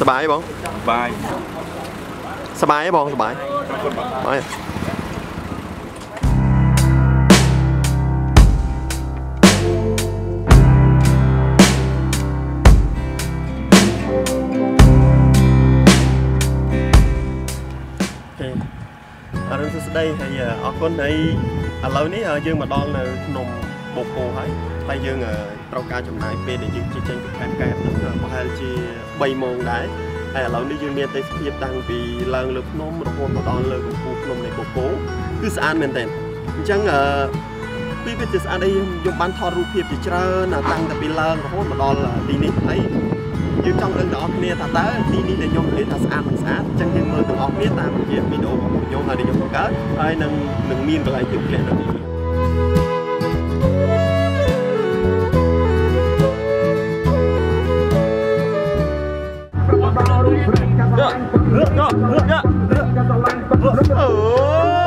สบายบ้องสบายสบายบ้องสบายไปอารุณสุดได้ให้ออกคนในเรานี้ยื่นมาดอนเลยนมบกโก้ให้ไปยื่นเราการจำหน่ายเป็นยื่นชิ้นชิ้นแข็งแข็งนั่นคือพอให้จีใบมองได้ไอ้เรานี้ยื่นเมียนเตสเพียบตังปีลังเล็บนมเราคนมาดอนเลยบกนมในบกโก้คือสะอาดเหมือนเดิมจังพี่เป็นสะอาดได้ยกบ้านทอรูเพียบจีเจอหน้าตังแต่ปีลังเราคนมาดอนดีนิดให้ยืมจังเรื่องดอกเมียตาเต้ดีนี่เดี๋ยวยมเลี้ยตาสะอาดมันสะอาดจังยังมือตัวออกเมียตาเกี่ยวมีโดของยมอะไรยมก็เกิดไอ้นั่งหนึ่งมีนอะไรจุดเล่นอะไรเยอะเยอะเยอะเออเออ